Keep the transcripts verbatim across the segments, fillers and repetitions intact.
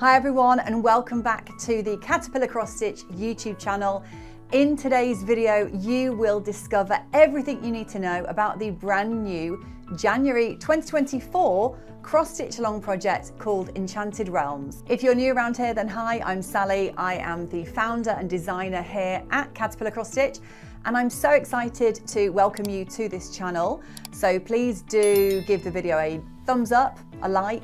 Hi everyone, and welcome back to the Caterpillar Cross Stitch YouTube channel. In today's video, you will discover everything you need to know about the brand new January twenty twenty-four cross stitch along project called Enchanted Realms. If you're new around here, then hi, I'm Sally. I am the founder and designer here at Caterpillar Cross Stitch, and I'm so excited to welcome you to this channel. So please do give the video a thumbs up, a like.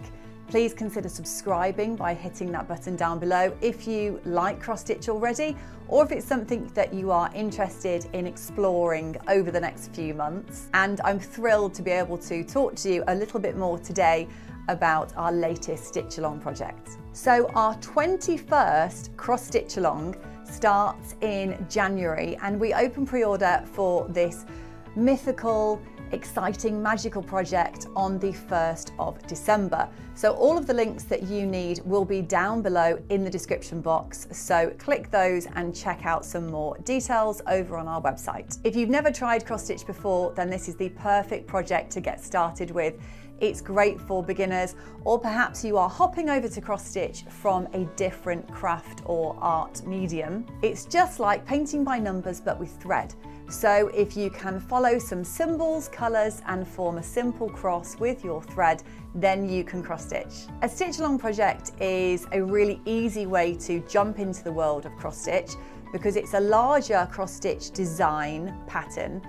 Please consider subscribing by hitting that button down below if you like cross stitch already, or if it's something that you are interested in exploring over the next few months. And I'm thrilled to be able to talk to you a little bit more today about our latest stitch along project. So our twenty-first cross stitch along starts in January, and we open pre-order for this mythical, exciting, magical project on the first of December. So all of the links that you need will be down below in the description box, so click those and check out some more details over on our website. If you've never tried cross stitch before, then this is the perfect project to get started with. It's great for beginners, or perhaps you are hopping over to cross stitch from a different craft or art medium. It's just like painting by numbers but with thread. So if you can follow some symbols, colours and form a simple cross with your thread, then you can cross stitch. A stitch along project is a really easy way to jump into the world of cross stitch because it's a larger cross stitch design pattern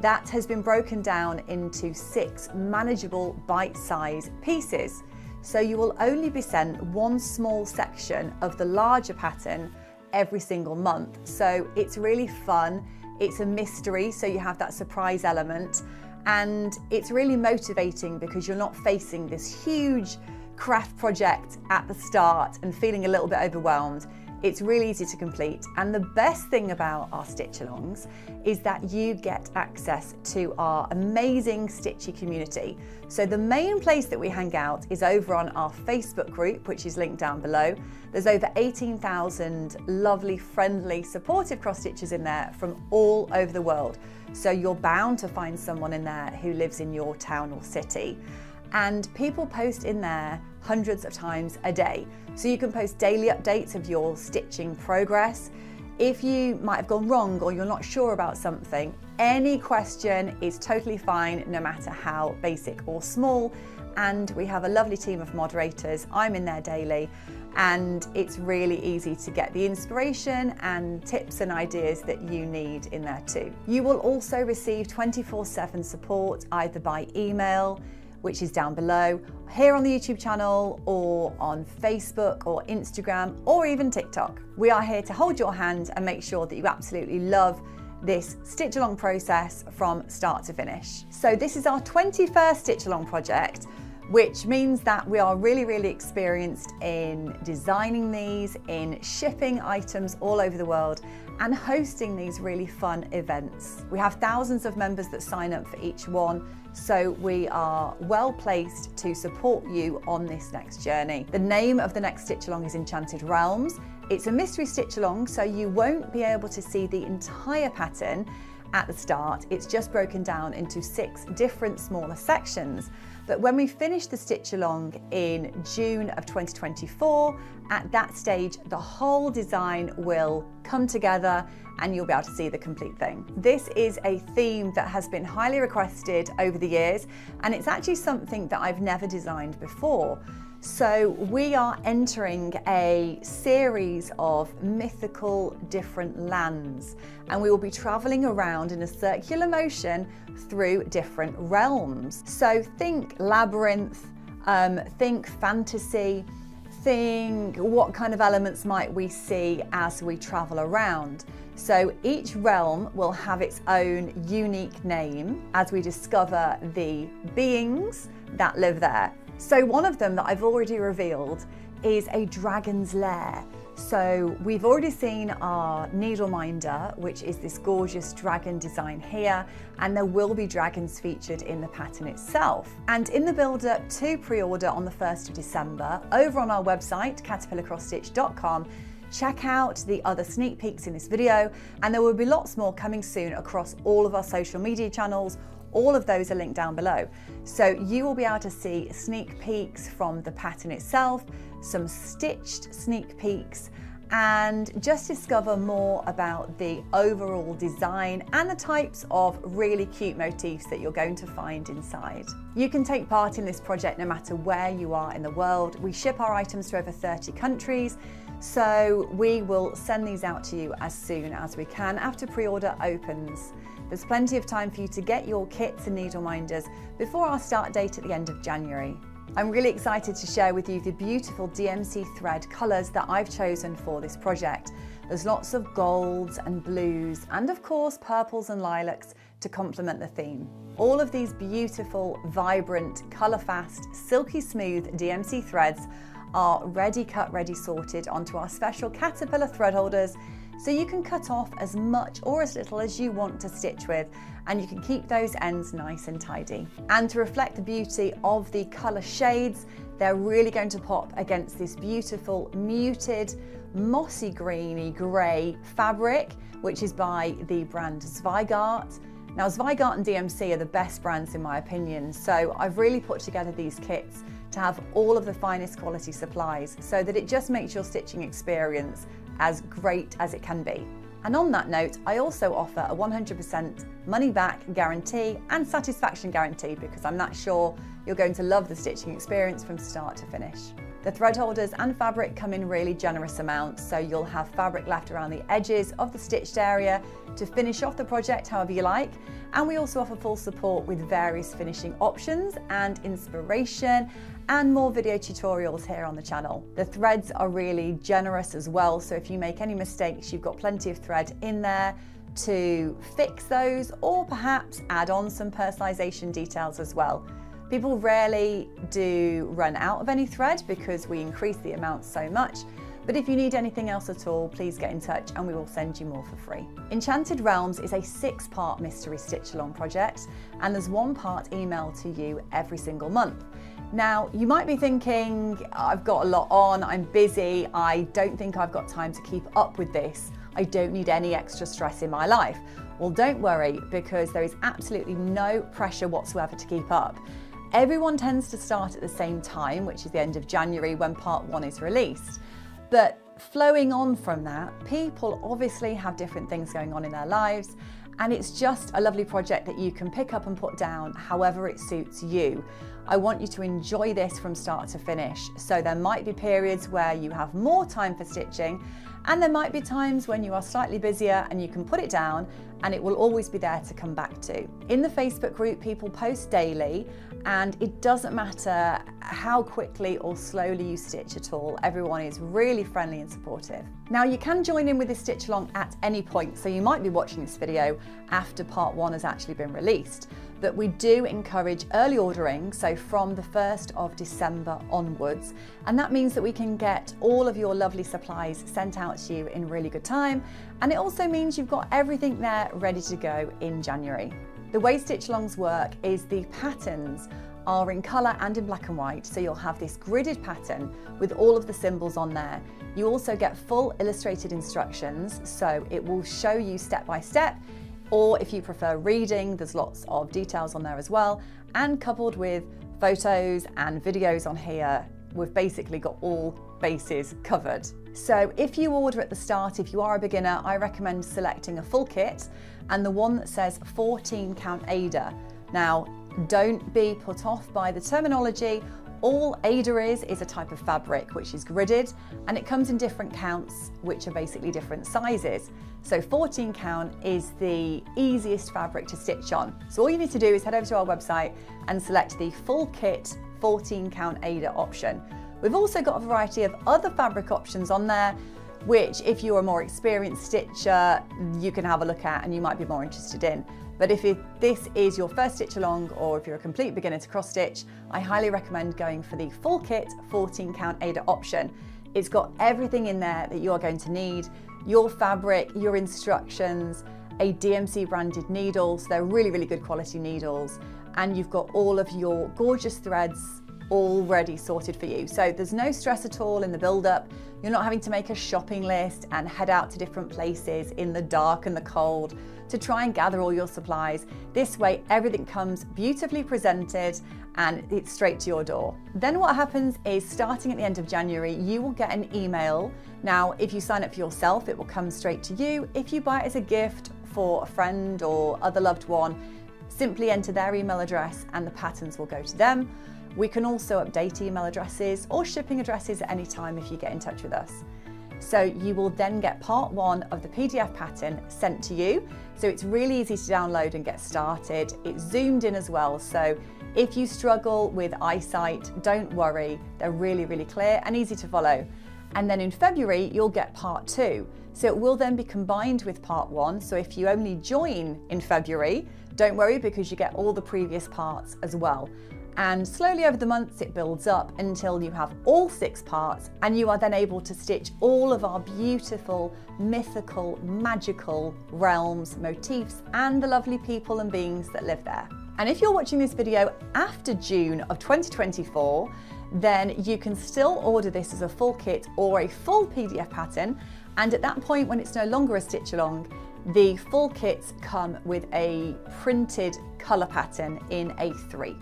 that has been broken down into six manageable bite-size pieces. So you will only be sent one small section of the larger pattern every single month. So it's really fun. It's a mystery, so you have that surprise element, and it's really motivating because you're not facing this huge craft project at the start and feeling a little bit overwhelmed. It's really easy to complete, and the best thing about our stitch alongs is that you get access to our amazing stitchy community. So the main place that we hang out is over on our Facebook group, which is linked down below. There's over eighteen thousand lovely, friendly, supportive cross stitchers in there from all over the world. So you're bound to find someone in there who lives in your town or city. And people post in there hundreds of times a day. So you can post daily updates of your stitching progress. If you might have gone wrong or you're not sure about something, any question is totally fine, no matter how basic or small. And we have a lovely team of moderators. I'm in there daily, and it's really easy to get the inspiration and tips and ideas that you need in there too. You will also receive twenty-four seven support, either by email, which is down below, here on the YouTube channel, or on Facebook or Instagram, or even TikTok. We are here to hold your hand and make sure that you absolutely love this stitch along process from start to finish. So this is our twenty-first stitch along project, which means that we are really, really experienced in designing these, in shipping items all over the world, and hosting these really fun events. We have thousands of members that sign up for each one, so we are well placed to support you on this next journey. The name of the next stitch along is Enchanted Realms. It's a mystery stitch along, so you won't be able to see the entire pattern at the start. It's just broken down into six different smaller sections. But when we finish the stitch along in June of twenty twenty-four, at that stage the whole design will come together and you'll be able to see the complete thing. This is a theme that has been highly requested over the years, and it's actually something that I've never designed before. So we are entering a series of mythical different lands, and we will be traveling around in a circular motion through different realms. So think labyrinth, um, think fantasy, think what kind of elements might we see as we travel around. So each realm will have its own unique name as we discover the beings that live there. So one of them that I've already revealed is a dragon's lair. So we've already seen our needle minder, which is this gorgeous dragon design here, and there will be dragons featured in the pattern itself. And in the build up to pre-order on the first of December, over on our website, caterpillar cross stitch dot com, check out the other sneak peeks in this video, and there will be lots more coming soon across all of our social media channels, All of those are linked down below. So you will be able to see sneak peeks from the pattern itself, some stitched sneak peeks, and just discover more about the overall design and the types of really cute motifs that you're going to find inside. You can take part in this project no matter where you are in the world. We ship our items to over thirty countries, so we will send these out to you as soon as we can after pre-order opens. There's plenty of time for you to get your kits and needle minders before our start date at the end of January. I'm really excited to share with you the beautiful D M C thread colours that I've chosen for this project. There's lots of golds and blues and of course purples and lilacs to complement the theme. All of these beautiful, vibrant, colour-fast, silky smooth D M C threads are ready cut, ready sorted onto our special Caterpillar thread holders, so you can cut off as much or as little as you want to stitch with, and you can keep those ends nice and tidy. And to reflect the beauty of the colour shades, they're really going to pop against this beautiful muted, mossy greeny grey fabric, which is by the brand Zweigart. Now Zweigart and D M C are the best brands in my opinion, so I've really put together these kits to have all of the finest quality supplies so that it just makes your stitching experience as great as it can be. And on that note, I also offer a one hundred percent money back guarantee and satisfaction guarantee, because I'm that sure you're going to love the stitching experience from start to finish. The thread holders and fabric come in really generous amounts, so you'll have fabric left around the edges of the stitched area to finish off the project however you like. And we also offer full support with various finishing options and inspiration and more video tutorials here on the channel. The threads are really generous as well, so if you make any mistakes, you've got plenty of thread in there to fix those or perhaps add on some personalization details as well. People rarely do run out of any thread because we increase the amount so much, but if you need anything else at all, please get in touch and we will send you more for free. Enchanted Realms is a six-part mystery stitch-along project, and there's one part emailed to you every single month. Now, you might be thinking, I've got a lot on, I'm busy, I don't think I've got time to keep up with this, I don't need any extra stress in my life. Well, don't worry, because there is absolutely no pressure whatsoever to keep up. Everyone tends to start at the same time, which is the end of January when part one is released. But flowing on from that, people obviously have different things going on in their lives, and it's just a lovely project that you can pick up and put down however it suits you. I want you to enjoy this from start to finish. So there might be periods where you have more time for stitching, and there might be times when you are slightly busier and you can put it down, and it will always be there to come back to. In the Facebook group, people post daily, and it doesn't matter how quickly or slowly you stitch at all. Everyone is really friendly and supportive. Now you can join in with this stitch along at any point, so you might be watching this video after part one has actually been released, but we do encourage early ordering, so from the first of December onwards, and that means that we can get all of your lovely supplies sent out to you in really good time, and it also means you've got everything there ready to go in January. The way stitch-alongs work is the patterns are in colour and in black and white, so you'll have this gridded pattern with all of the symbols on there. You also get full illustrated instructions, so it will show you step by step, or if you prefer reading, there's lots of details on there as well, and coupled with photos and videos on here, we've basically got all bases covered. So if you order at the start, if you are a beginner, I recommend selecting a full kit and the one that says fourteen count Aida. Now, don't be put off by the terminology. All Aida is is a type of fabric which is gridded, and it comes in different counts, which are basically different sizes. So fourteen count is the easiest fabric to stitch on. So all you need to do is head over to our website and select the full kit fourteen count Aida option. We've also got a variety of other fabric options on there, which if you're a more experienced stitcher, you can have a look at and you might be more interested in. But if it, this is your first stitch along, or if you're a complete beginner to cross stitch, I highly recommend going for the full kit fourteen count Aida option. It's got everything in there that you are going to need, your fabric, your instructions, a D M C branded needle, so they're really, really good quality needles. And you've got all of your gorgeous threads already sorted for you. So there's no stress at all in the build-up. You're not having to make a shopping list and head out to different places in the dark and the cold to try and gather all your supplies. This way, everything comes beautifully presented and it's straight to your door. Then what happens is, starting at the end of January, you will get an email. Now, if you sign up for yourself, it will come straight to you. If you buy it as a gift for a friend or other loved one, simply enter their email address and the patterns will go to them. We can also update email addresses or shipping addresses at any time if you get in touch with us. So you will then get part one of the P D F pattern sent to you. So it's really easy to download and get started. It's zoomed in as well. So if you struggle with eyesight, don't worry. They're really, really clear and easy to follow. And then in February, you'll get part two. So it will then be combined with part one. So if you only join in February, don't worry, because you get all the previous parts as well. And slowly over the months it builds up until you have all six parts, and you are then able to stitch all of our beautiful, mythical, magical realms, motifs, and the lovely people and beings that live there. And if you're watching this video after June of twenty twenty-four, then you can still order this as a full kit or a full P D F pattern. And at that point, when it's no longer a stitch along, the full kits come with a printed colour pattern in A three.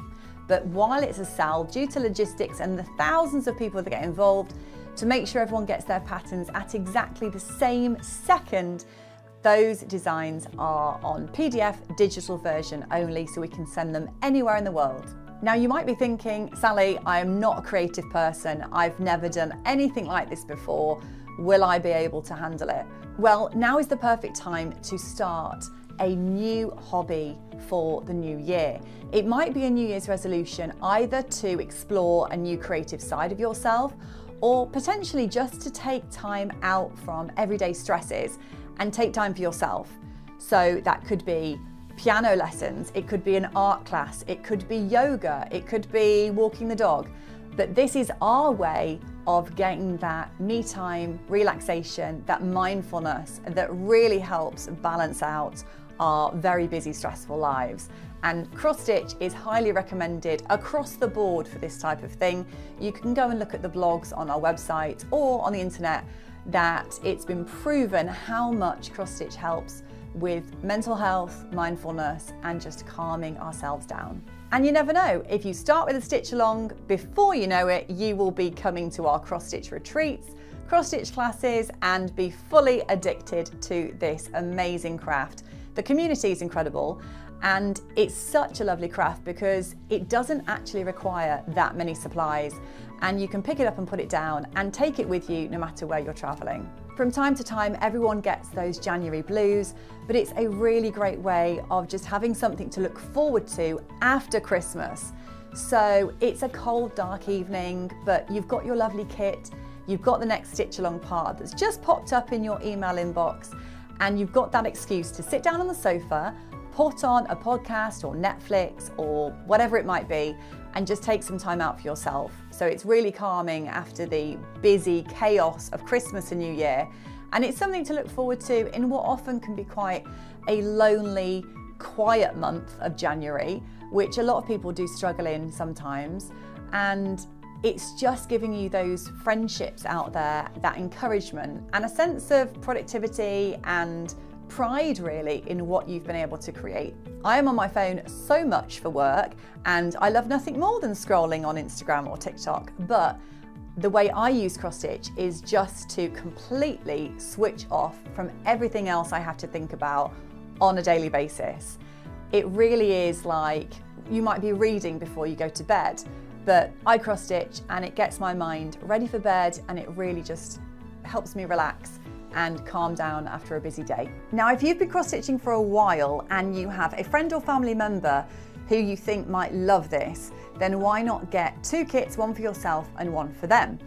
But while it's a sale, due to logistics and the thousands of people that get involved, to make sure everyone gets their patterns at exactly the same second, those designs are on P D F digital version only, so we can send them anywhere in the world. Now, you might be thinking, Sally, I am not a creative person. I've never done anything like this before. Will I be able to handle it? Well, now is the perfect time to start a new hobby for the new year. It might be a New Year's resolution, either to explore a new creative side of yourself, or potentially just to take time out from everyday stresses and take time for yourself. So that could be piano lessons, it could be an art class, it could be yoga, it could be walking the dog. But this is our way of getting that me time, relaxation, that mindfulness that really helps balance out our very busy, stressful lives. And cross stitch is highly recommended across the board for this type of thing. You can go and look at the blogs on our website or on the internet that it's been proven how much cross stitch helps with mental health, mindfulness, and just calming ourselves down. And you never know, if you start with a stitch along, before you know it, you will be coming to our cross stitch retreats, cross stitch classes, and be fully addicted to this amazing craft. The community is incredible, and it's such a lovely craft because it doesn't actually require that many supplies, and you can pick it up and put it down and take it with you no matter where you're traveling. From time to time, everyone gets those January blues, but it's a really great way of just having something to look forward to after Christmas. So it's a cold, dark evening, but you've got your lovely kit, you've got the next stitch along part that's just popped up in your email inbox, and you've got that excuse to sit down on the sofa, put on a podcast or Netflix or whatever it might be, and just take some time out for yourself. So it's really calming after the busy chaos of Christmas and New Year. And it's something to look forward to in what often can be quite a lonely, quiet month of January, which a lot of people do struggle in sometimes. And it's just giving you those friendships out there, that encouragement and a sense of productivity and pride, really, in what you've been able to create. I am on my phone so much for work, and I love nothing more than scrolling on Instagram or TikTok, but the way I use cross stitch is just to completely switch off from everything else I have to think about on a daily basis. It really is like you might be reading before you go to bed, but I cross stitch and it gets my mind ready for bed, and it really just helps me relax and calm down after a busy day. Now, if you've been cross-stitching for a while and you have a friend or family member who you think might love this, then why not get two kits, one for yourself and one for them?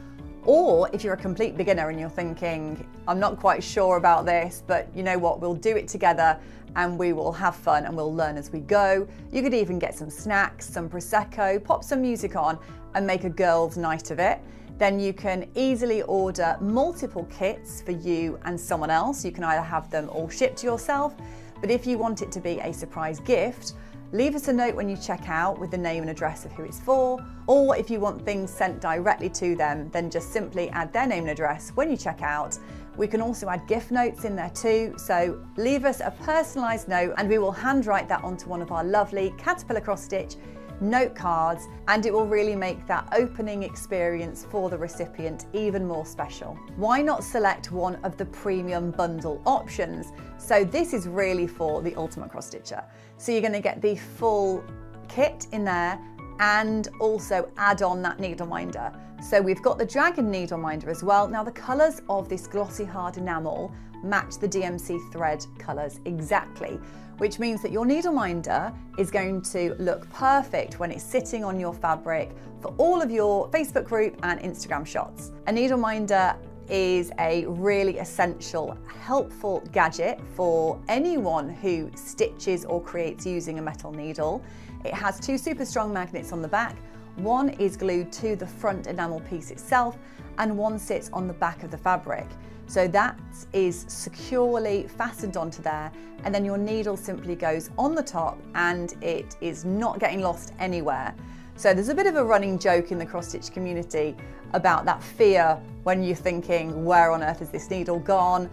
Or if you're a complete beginner and you're thinking, I'm not quite sure about this, but you know what, we'll do it together and we will have fun and we'll learn as we go. You could even get some snacks, some Prosecco, pop some music on and make a girls' night of it. Then you can easily order multiple kits for you and someone else. You can either have them all shipped to yourself, but if you want it to be a surprise gift, Leave us a note when you check out with the name and address of who it's for, or if you want things sent directly to them, then just simply add their name and address when you check out. We can also add gift notes in there too, so leave us a personalised note and we will handwrite that onto one of our lovely Caterpillar Cross Stitch note cards, and it will really make that opening experience for the recipient even more special. Why not select one of the premium bundle options? So this is really for the ultimate cross stitcher. So you're going to get the full kit in there and also add on that needle minder. So we've got the dragon needle minder as well. Now the colours of this glossy hard enamel match the D M C thread colours exactly, which means that your needle minder is going to look perfect when it's sitting on your fabric for all of your Facebook group and Instagram shots. A needle minder is a really essential, helpful gadget for anyone who stitches or creates using a metal needle. It has two super strong magnets on the back. One is glued to the front enamel piece itself and one sits on the back of the fabric. So that is securely fastened onto there, and then your needle simply goes on the top and it is not getting lost anywhere. So there's a bit of a running joke in the cross-stitch community about that fear when you're thinking, where on earth is this needle gone?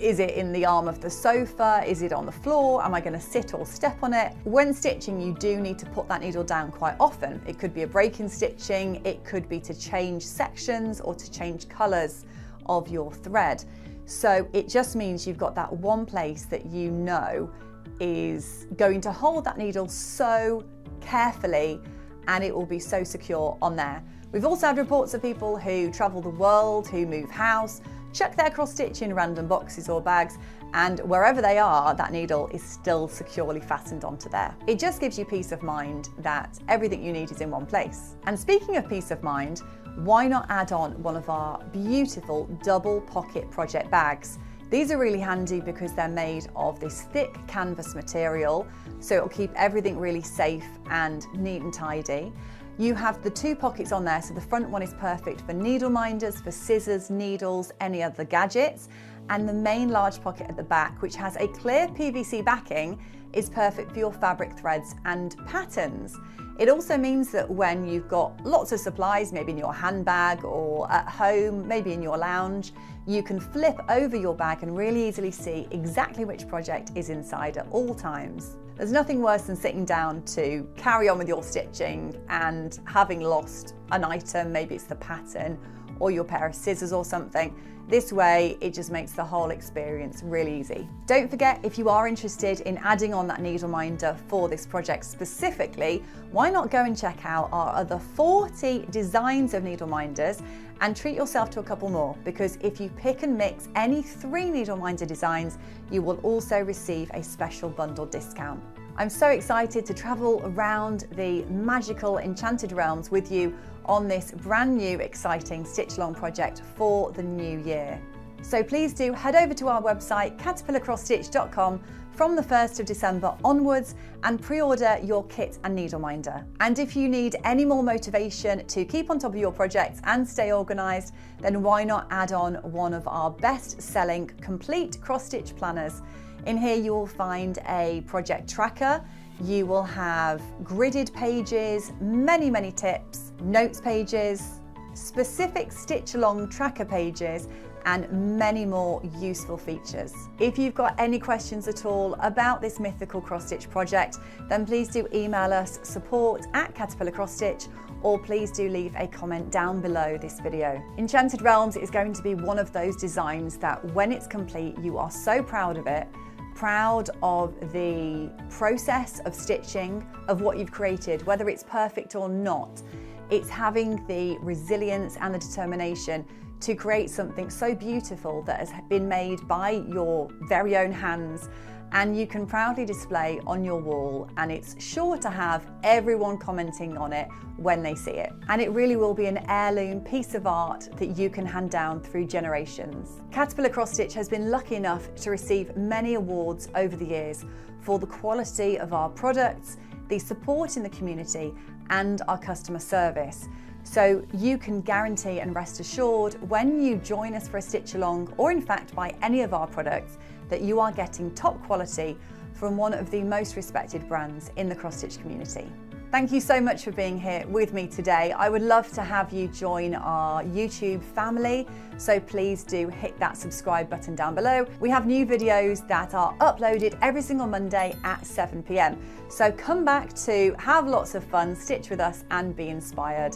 Is it in the arm of the sofa? Is it on the floor? Am I going to sit or step on it? When stitching, you do need to put that needle down quite often. It could be a break in stitching, it could be to change sections or to change colours of your thread. So it just means you've got that one place that you know is going to hold that needle so carefully and it will be so secure on there. We've also had reports of people who travel the world, who move house, chuck their cross stitch in random boxes or bags, and wherever they are, that needle is still securely fastened onto there. It just gives you peace of mind that everything you need is in one place. And speaking of peace of mind, why not add on one of our beautiful double pocket project bags? These are really handy because they're made of this thick canvas material, so it'll keep everything really safe and neat and tidy. You have the two pockets on there, so the front one is perfect for needle minders, for scissors, needles, any other gadgets, and the main large pocket at the back, which has a clear P V C backing, is perfect for your fabric threads and patterns. It also means that when you've got lots of supplies, maybe in your handbag or at home, maybe in your lounge, you can flip over your bag and really easily see exactly which project is inside at all times. There's nothing worse than sitting down to carry on with your stitching and having lost an item, maybe it's the pattern or your pair of scissors or something. This way, it just makes the whole experience really easy. Don't forget, if you are interested in adding on that needle minder for this project specifically, why not go and check out our other forty designs of needle minders and treat yourself to a couple more, because if you pick and mix any three needle minder designs, you will also receive a special bundle discount. I'm so excited to travel around the magical Enchanted Realms with you on this brand new exciting stitch along project for the new year. So please do head over to our website caterpillar cross stitch dot com from the first of December onwards and pre-order your kit and needle minder. And if you need any more motivation to keep on top of your projects and stay organised, then why not add on one of our best-selling complete cross-stitch planners. In here you will find a project tracker, you will have gridded pages, many, many tips, notes pages, specific stitch-along tracker pages, and many more useful features. If you've got any questions at all about this mythical cross-stitch project, then please do email us support at Caterpillar Cross Stitch, or please do leave a comment down below this video. Enchanted Realms is going to be one of those designs that when it's complete, you are so proud of it, proud of the process of stitching, of what you've created, whether it's perfect or not. It's having the resilience and the determination to create something so beautiful that has been made by your very own hands and you can proudly display on your wall, and it's sure to have everyone commenting on it when they see it. And it really will be an heirloom piece of art that you can hand down through generations. Caterpillar Cross Stitch has been lucky enough to receive many awards over the years for the quality of our products, the support in the community and our customer service. So you can guarantee and rest assured when you join us for a stitch along, or in fact buy any of our products, that you are getting top quality from one of the most respected brands in the cross-stitch community. Thank you so much for being here with me today. I would love to have you join our YouTube family, so please do hit that subscribe button down below. We have new videos that are uploaded every single Monday at seven p m So come back to have lots of fun, stitch with us and be inspired.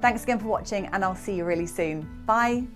Thanks again for watching and I'll see you really soon. Bye.